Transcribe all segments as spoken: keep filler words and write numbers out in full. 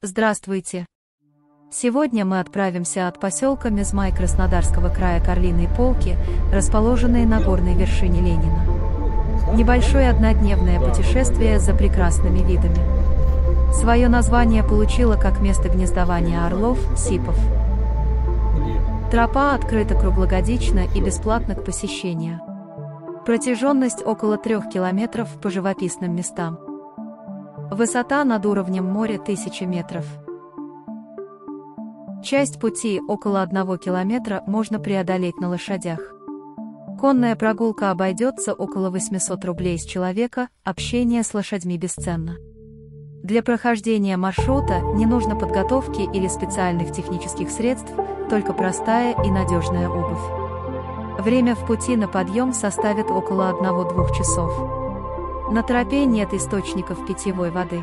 Здравствуйте! Сегодня мы отправимся от поселка Мезмай Краснодарского края к Орлиной полке, расположенной на горной вершине Ленина. Небольшое однодневное путешествие за прекрасными видами. Свое название получило как место гнездования орлов, сипов. Тропа открыта круглогодично и бесплатна к посещению. Протяженность около трех километров по живописным местам. Высота над уровнем моря тысяча метров. Часть пути, около одного километра, можно преодолеть на лошадях. Конная прогулка обойдется около восьмисот рублей с человека, общение с лошадьми бесценно. Для прохождения маршрута не нужно подготовки или специальных технических средств, только простая и надежная обувь. Время в пути на подъем составит около одного-двух часов. На тропе нет источников питьевой воды.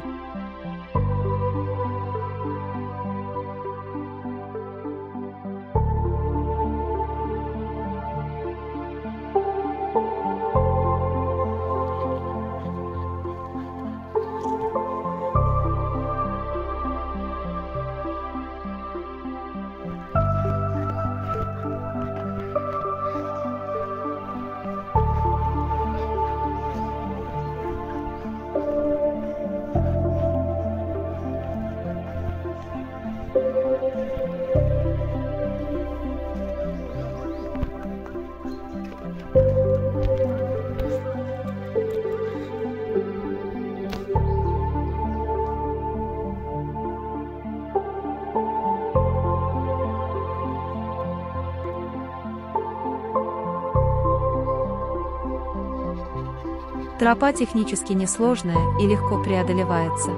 Тропа технически несложная и легко преодолевается.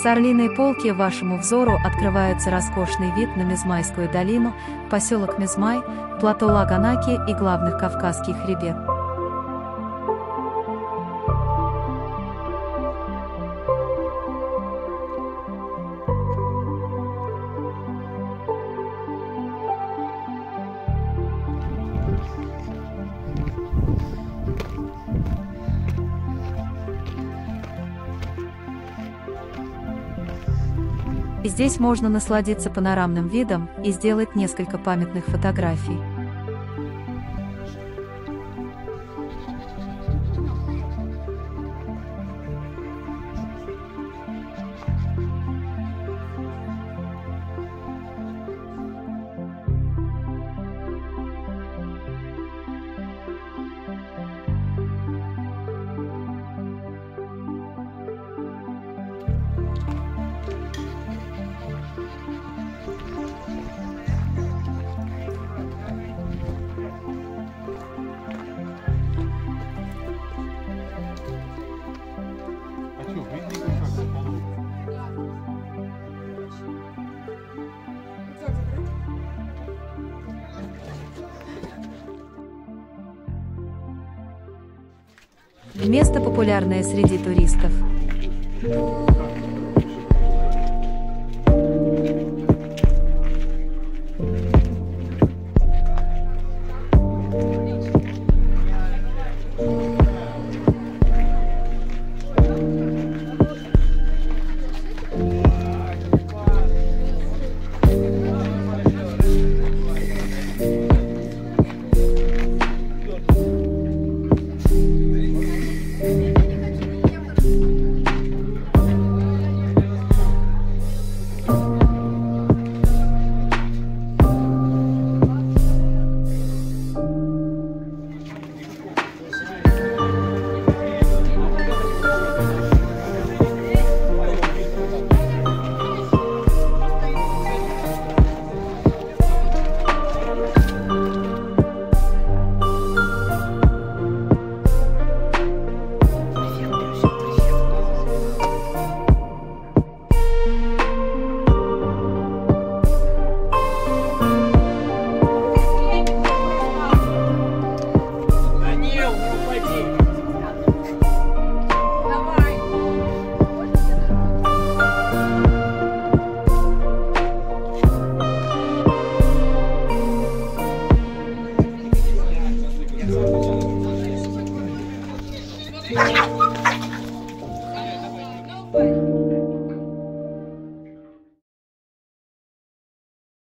С Орлиной полки вашему взору открывается роскошный вид на Мезмайскую долину, поселок Мезмай, плато Лаго-Наки и главных Кавказских хребет. Здесь можно насладиться панорамным видом и сделать несколько памятных фотографий. место популярное среди туристов.